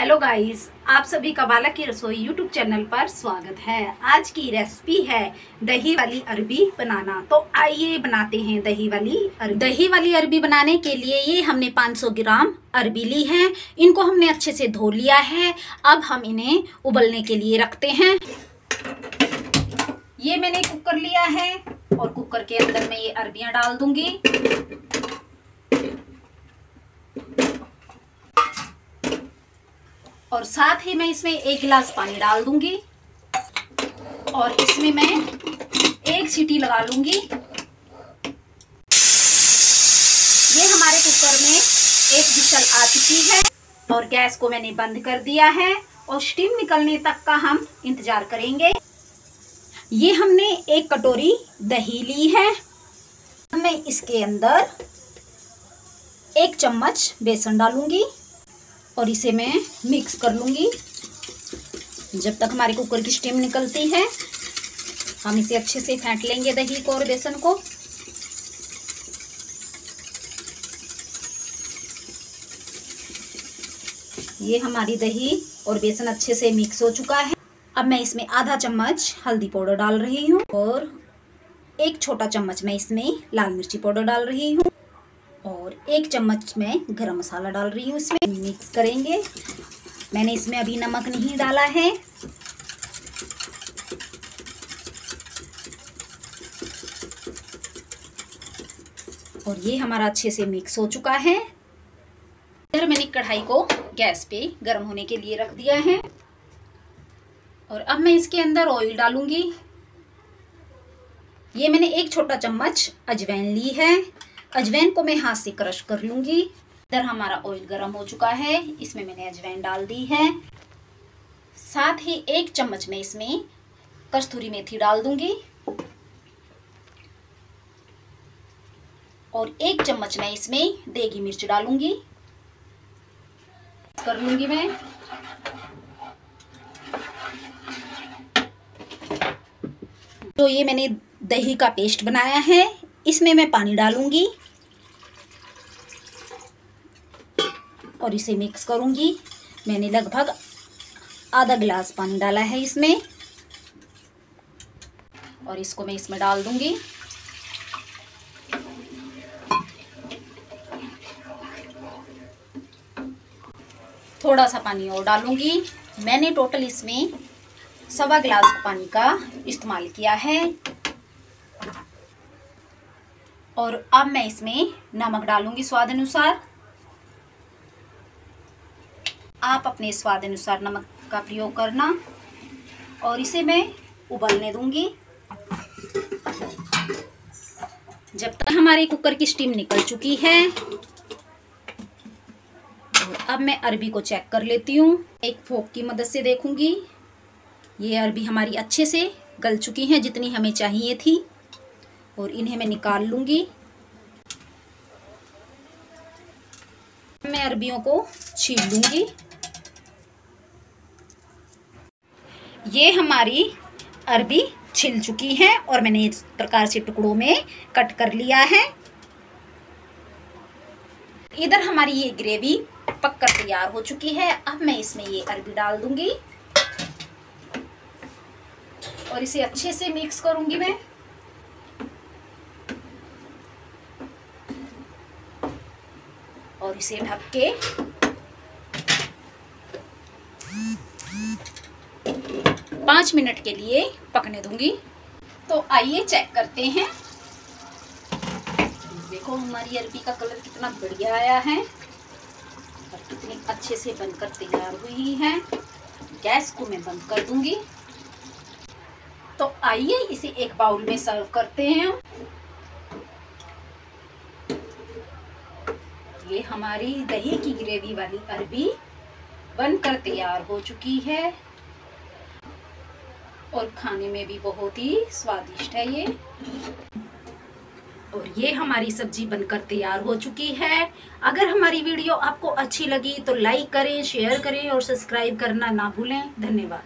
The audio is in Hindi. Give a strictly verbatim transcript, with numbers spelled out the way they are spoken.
हेलो गाइस, आप सभी का बाला की रसोई यूट्यूब चैनल पर स्वागत है। आज की रेसिपी है दही वाली अरबी बनाना। तो आइए बनाते हैं दही वाली अरबी। दही वाली अरबी बनाने के लिए ये हमने पाँच सौ ग्राम अरबी ली है। इनको हमने अच्छे से धो लिया है। अब हम इन्हें उबलने के लिए रखते हैं। ये मैंने कुकर लिया है और कुकर के अंदर मैं ये अरबियाँ डाल दूँगी। और साथ ही मैं इसमें एक गिलास पानी डाल दूंगी और इसमें मैं एक सीटी लगा लूंगी। ये हमारे कुकर में एक विशल आ चुकी है और गैस को मैंने बंद कर दिया है और स्टीम निकलने तक का हम इंतजार करेंगे। ये हमने एक कटोरी दही ली है। मैं इसके अंदर एक चम्मच बेसन डालूंगी और इसे मैं मिक्स कर लूँगी। जब तक हमारे कुकर की स्टीम निकलती है हम इसे अच्छे से फेंट लेंगे, दही को और बेसन को। ये हमारी दही और बेसन अच्छे से मिक्स हो चुका है। अब मैं इसमें आधा चम्मच हल्दी पाउडर डाल रही हूँ और एक छोटा चम्मच मैं इसमें लाल मिर्ची पाउडर डाल रही हूँ और एक चम्मच में गरम मसाला डाल रही हूँ। इसमें मिक्स करेंगे। मैंने इसमें अभी नमक नहीं डाला है। और ये हमारा अच्छे से मिक्स हो चुका है। इधर मैंने कढ़ाई को गैस पे गर्म होने के लिए रख दिया है और अब मैं इसके अंदर ऑयल डालूंगी। ये मैंने एक छोटा चम्मच अजवाइन ली है। अजवाइन को मैं हाथ से क्रश कर लूँगी। इधर हमारा ऑयल गर्म हो चुका है, इसमें मैंने अजवाइन डाल दी है। साथ ही एक चम्मच में इसमें कस्तूरी मेथी डाल दूँगी और एक चम्मच में इसमें देगी मिर्च डालूँगी। कर लूँगी मैं। जो ये मैंने दही का पेस्ट बनाया है इसमें मैं पानी डालूंगी और इसे मिक्स करूंगी। मैंने लगभग आधा गिलास पानी डाला है इसमें और इसको मैं इसमें डाल दूंगी। थोड़ा सा पानी और डालूंगी। मैंने टोटल इसमें सवा गिलास पानी का इस्तेमाल किया है। और अब मैं इसमें नमक डालूंगी स्वाद अनुसार। आप अपने स्वाद अनुसार नमक का प्रयोग करना और इसे मैं उबलने दूंगी। जब तक हमारे कुकर की स्टीम निकल चुकी है और अब मैं अरबी को चेक कर लेती हूँ। एक फोक की मदद से देखूंगी। ये अरबी हमारी अच्छे से गल चुकी हैं जितनी हमें चाहिए थी और इन्हें मैं निकाल लूँगी। मैं अरबियों को छील लूँगी। ये हमारी अरबी छिल चुकी है और मैंने इस प्रकार से टुकड़ों में कट कर लिया है। इधर हमारी ये ग्रेवी पककर तैयार हो चुकी है। अब मैं इसमें ये अरबी डाल दूँगी और इसे अच्छे से मिक्स करूँगी मैं। और इसे ढक के पाँच मिनट के लिए पकने दूंगी। तो आइए चेक करते हैं। देखो हमारी अरबी का कलर कितना बढ़िया आया है और कितनी अच्छे से बनकर तैयार हुई है। गैस को मैं बंद कर दूंगी। तो आइए इसे एक बाउल में सर्व करते हैं। ये हमारी दही की ग्रेवी वाली अरबी बनकर तैयार हो चुकी है और खाने में भी बहुत ही स्वादिष्ट है ये। और ये हमारी सब्जी बनकर तैयार हो चुकी है। अगर हमारी वीडियो आपको अच्छी लगी तो लाइक करें, शेयर करें और सब्सक्राइब करना ना भूलें। धन्यवाद।